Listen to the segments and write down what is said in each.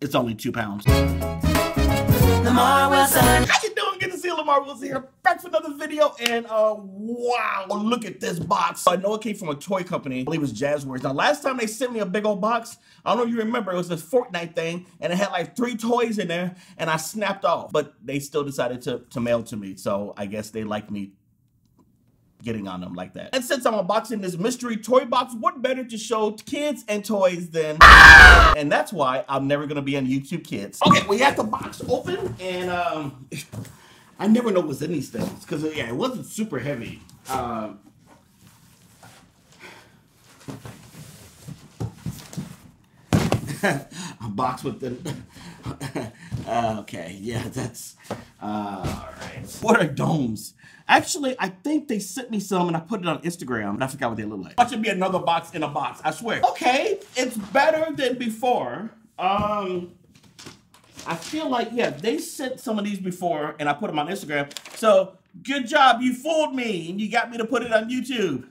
It's only 2 pounds. Lamarr Wilson. How you doing? Good to see you. Lamarr Wilson here, back for another video. And wow, look at this box. I know it came from a toy company. I believe it was Jazwares. Now, last time they sent me a big old box, I don't know if you remember, it was this Fortnite thing, and it had like 3 toys in there, and I snapped off. But they still decided to mail to me, so I guess they liked me getting on them like that. And since I'm unboxing this mystery toy box, what better to show kids and toys than and that's why I'm never gonna be on YouTube Kids. Okay, we have the box open, and I never know what's in these things, because yeah, it wasn't super heavy. A box with the okay, yeah, that's all right. What are domes? Actually, I think they sent me some and I put it on Instagram, but I forgot what they look like. That should be another box in a box, I swear. Okay, it's better than before. I feel like, yeah, they sent some of these before and I put them on Instagram. So, good job, you fooled me and you got me to put it on YouTube.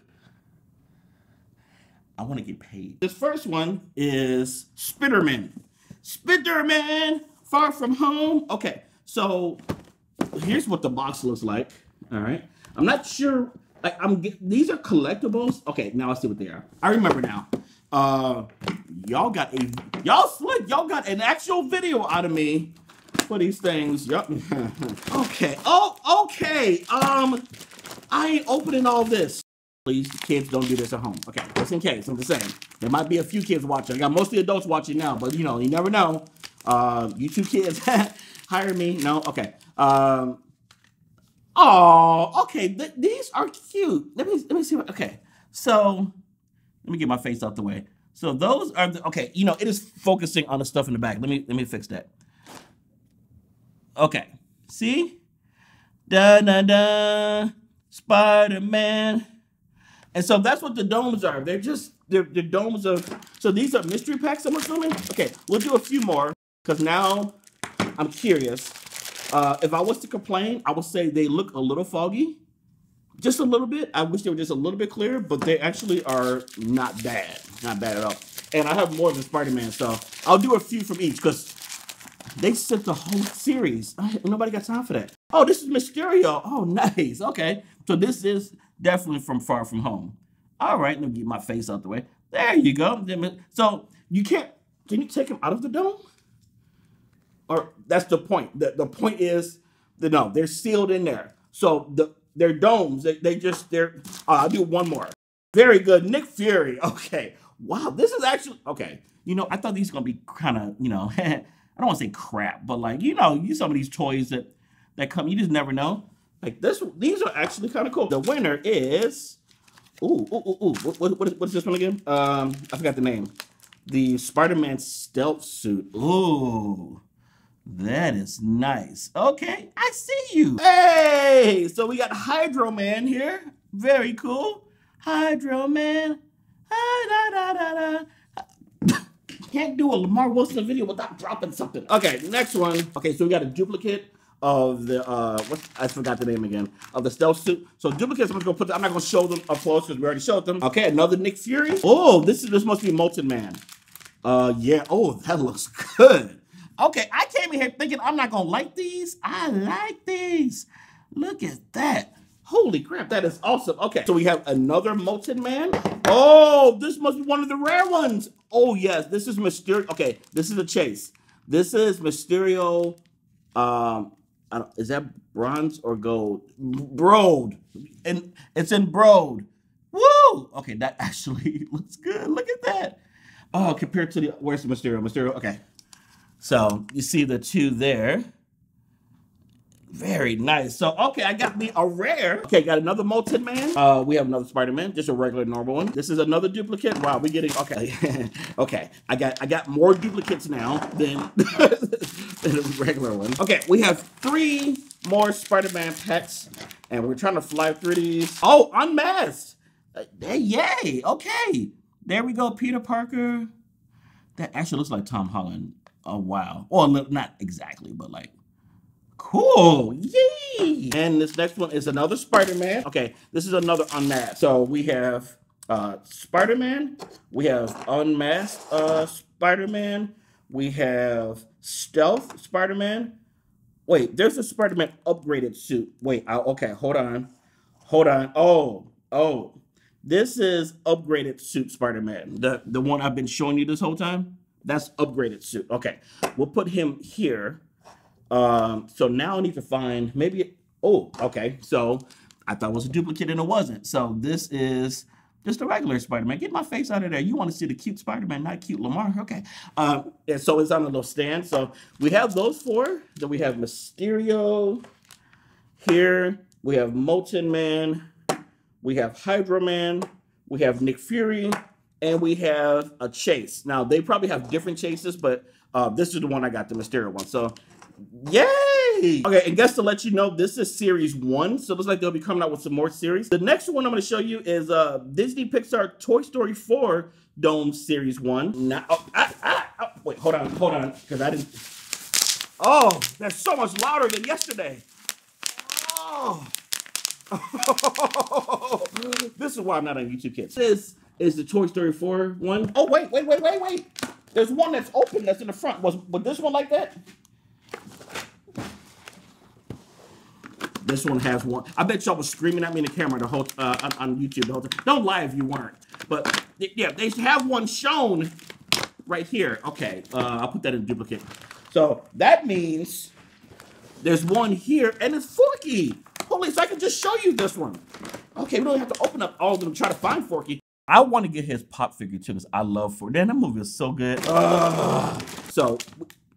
I want to get paid. This first one is Spider-Man. Spider-Man, Far From Home. Okay, so here's what the box looks like. All right, I'm not sure. Like, these are collectibles. Okay, now I see what they are. I remember now. Y'all got an actual video out of me for these things. Yup. Okay. Oh, okay. I ain't opening all this. Please, kids, don't do this at home. Okay, just in case. I'm just saying. There might be a few kids watching. I got mostly adults watching now, but you know, you never know. YouTube Kids, hire me. No, okay. Oh, okay. These are cute. Let me see what. Okay, so let me get my face out the way. So those are the okay. You know, it is focusing on the stuff in the back. Let me fix that. Okay, see, da da da, Spider-Man, and so that's what the domes are. They're just the domes of. So these are mystery packs, I'm assuming. Okay, we'll do a few more because now I'm curious. If I was to complain, I would say they look a little foggy, just a little bit. I wish they were just a little bit clearer, but they actually are not bad, not bad at all. And I have more than Spider-Man, so I'll do a few from each because they sent the whole series. Nobody got time for that. Oh, this is Mysterio. Oh, nice. Okay, so this is definitely from Far From Home. All right, let me get my face out the way. There you go. So you can't. Can you take him out of the dome? Or that's the point. The point is, no, they're sealed in there. So they're domes. They're. I'll do one more. Very good, Nick Fury. Okay. Wow, this is actually okay. You know, I thought these were gonna be kind of, you know, I don't want to say crap, but like, you know, some of these toys that come, you just never know. Like this, these are actually kind of cool. The winner is, ooh. What is this one again? I forgot the name. The Spider-Man stealth suit. Ooh. That is nice. Okay, I see you. Hey, so we got Hydro Man here. Very cool. Hydro Man. Can't do a Lamarr Wilson video without dropping something. Okay, next one. Okay, so we got a duplicate of the, I forgot the name again, of the stealth suit. So duplicates, I'm not gonna show them up close because we already showed them. Okay, another Nick Fury. Oh, this must be Molten Man. Yeah, oh, that looks good. Okay, I came in here thinking I'm not gonna like these. I like these. Look at that. Holy crap, that is awesome. Okay, so we have another Molten Man. Oh, this must be one of the rare ones. Oh, yes, this is Mysterio. Okay, this is a chase. This is Mysterio. Is that bronze or gold? Brode. And it's in Brode. Woo! Okay, that actually looks good. Look at that. Oh, compared to the, where's the Mysterio? Mysterio, okay. So you see the two there. Very nice. So, okay, I got me a rare. Okay, got another Molten Man. We have another Spider-Man, just a regular normal one. This is another duplicate. Wow, we're getting, okay. Okay, I got more duplicates now than a regular one. Okay, we have 3 more Spider-Man packs, and we're trying to fly through these. Oh, unmasked. Yay, okay. There we go, Peter Parker. That actually looks like Tom Holland. Oh, wow. Well, not exactly, but like, cool. Yay! And this next one is another Spider-Man. Okay, this is another unmasked. So we have Spider-Man. We have unmasked Spider-Man. We have Stealth Spider-Man. Wait, there's a Spider-Man upgraded suit. Wait, okay, hold on. Hold on. Oh. This is upgraded suit Spider-Man. The one I've been showing you this whole time. That's upgraded suit. Okay, we'll put him here. So now I need to find maybe... Oh, okay. So I thought it was a duplicate and it wasn't. So this is... just a regular Spider-Man. Get my face out of there. You want to see the cute Spider-Man, not cute Lamarr. Okay. And so it's on a little stand. So we have those four. Then we have Mysterio here. We have Molten Man. We have Hydro Man. We have Nick Fury. And we have a chase. Now, they probably have different chases, but this is the one I got, the Mysterio one. So, yay! Okay, and just to let you know, this is series 1, so it looks like they'll be coming out with some more series. The next one I'm going to show you is Disney Pixar Toy Story 4 Dome Series 1. Now, wait, hold on, because I didn't... Oh, that's so much louder than yesterday. Oh! This is why I'm not on YouTube, kids. This is the Toy Story 4 one. Oh, wait. There's one that's open that's in the front. Was this one like that? This one has one. I bet y'all was screaming at me in the camera the whole on YouTube the whole time. Don't lie if you weren't. But yeah, they have one shown right here. Okay, I'll put that in duplicate. So that means there's one here, and it's Forky. Holy, so I can just show you this one. Okay, we don't have to open up all of them to try to find Forky. I want to get his pop figure too, because I love Forky. Man, that movie is so good. So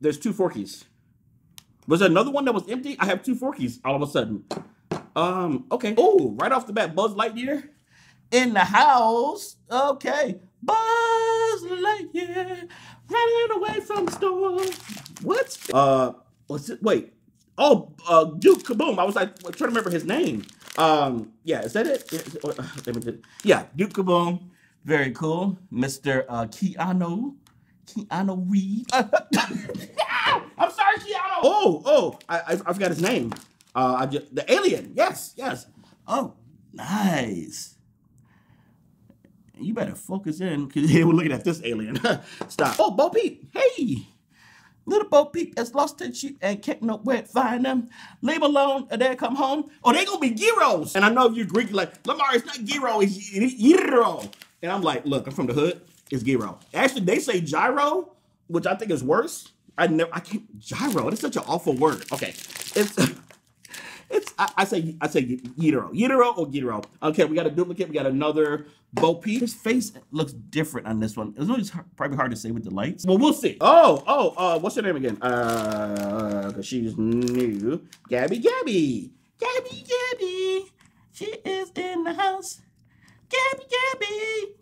there's two Forkies. Was there another one that was empty? I have two Forkies all of a sudden. Okay. Oh, right off the bat, Buzz Lightyear in the house. Okay. Buzz Lightyear running away from the store. What? What's it? Wait. Oh, Duke Caboom. I was like trying to remember his name. Yeah, is that it? Yeah, Duke Caboom. Very cool. Mr. Keanu Reeves. I'm sorry, Keanu. Oh, I forgot his name. The alien. Yes. Oh, nice. You better focus in, because we're looking at this alien. Stop. Oh, Bo Peep. Hey. Little Bo Peep has lost her sheep and can't nowhere find them. Leave alone, and they'll come home. Oh, they gonna be gyros. And I know if you're Greek, you're like, Lamarr, it's not gyro, it's gyro. And I'm like, look, I'm from the hood. It's gyro. Actually, they say gyro, which I think is worse. I can't, gyro, that's such an awful word. Okay, I say gyro. Okay, we got a duplicate, we got another Bo Peep. His face looks different on this one. It's always probably hard to say with the lights. Well, we'll see. What's her name again? Cause she's new. Gabby. She is in the house. Gabby.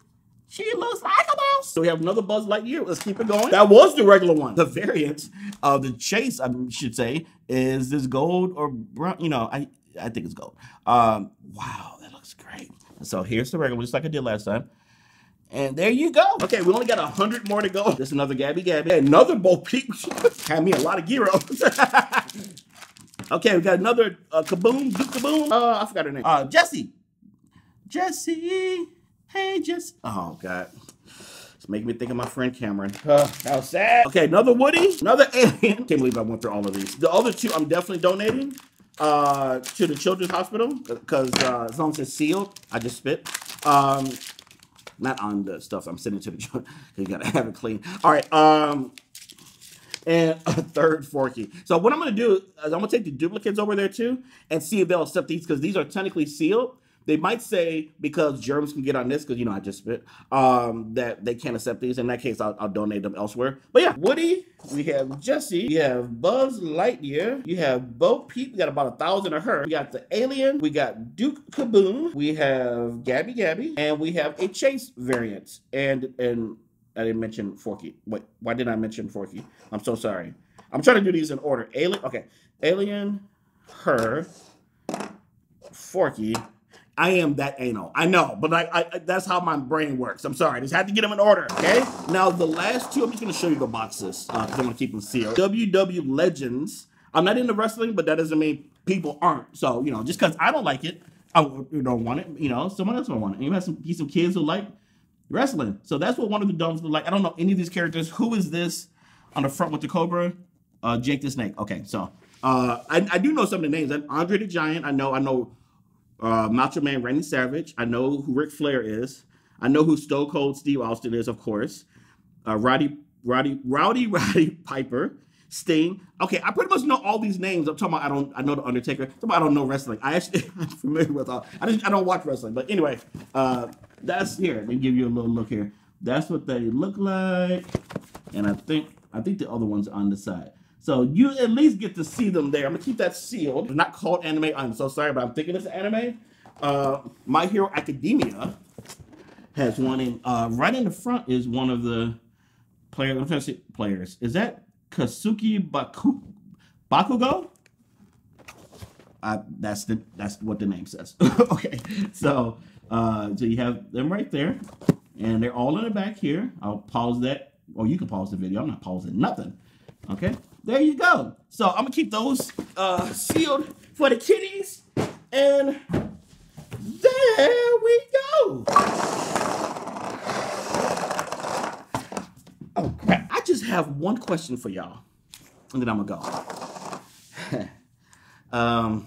She looks like a mouse. So we have another Buzz Lightyear. Let's keep it going. That was the regular one. The variant of the chase, I should say, is this gold or brown? You know, I think it's gold. Wow, that looks great. So here's the regular, just like I did last time. And there you go. Okay, we only got 100 more to go. There's another Gabby. Another Bo Peep. Had me a lot of gyros. Okay, we got another Duke Caboom. I forgot her name. Jesse. Hey, Jesse. Oh, God. It's making me think of my friend Cameron. How sad. Okay, another Woody. Another alien. Can't believe I went through all of these. The other two I'm definitely donating to the Children's Hospital because as long as it's sealed, I just spit. Not on the stuff I'm sending to the children. You got to have it clean. All right. And a third Forky. So what I'm going to do is I'm going to take the duplicates over there, too, and see if they'll accept these because these are technically sealed. They might say, because germs can get on this, because, you know, I just spit, that they can't accept these. In that case, I'll donate them elsewhere. But yeah, Woody, we have Jesse, we have Buzz Lightyear, you have Bo Peep, we got about 1,000 of her. We got the alien, we got Duke Caboom, we have Gabby, and we have a chase variant. And I didn't mention Forky. Wait, why didn't I mention Forky? I'm so sorry. I'm trying to do these in order. Alien, okay. Alien, her, Forky. I am that anal. I know, but that's how my brain works. I'm sorry. I just had to get them in order, okay? Now, the last two, I'm just going to show you the boxes because I'm going to keep them sealed. WWE Legends. I'm not into wrestling, but that doesn't mean people aren't. So, you know, just because I don't like it, I don't want it, you know, someone else will want it. And you have some kids who like wrestling. So that's what one of the domes look like. I don't know any of these characters. Who is this? On the front with the Cobra, Jake the Snake. Okay, so I do know some of the names. Andre the Giant, I know Macho Man Randy Savage. I know who Ric Flair is. I know who Stone Cold Steve Austin is, of course. Roddy Piper, Sting. Okay, I pretty much know all these names. I'm talking about I know the Undertaker. I'm talking about I don't know wrestling. I'm familiar with all. I don't watch wrestling. But anyway, that's here. Let me give you a little look here. That's what they look like. And I think the other one's on the side. So you at least get to see them there. I'm gonna keep that sealed. It's not called anime. I'm so sorry, but I'm thinking it's anime. My Hero Academia has one in right in the front is one of the players. I'm trying to say players. Is that Katsuki Bakugo? That's what the name says. Okay. So you have them right there. And they're all in the back here. I'll pause that. Or you can pause the video. I'm not pausing nothing. Okay. There you go. So I'm going to keep those sealed for the kitties. And there we go. Oh, crap. I just have one question for y'all. And then I'm going to go.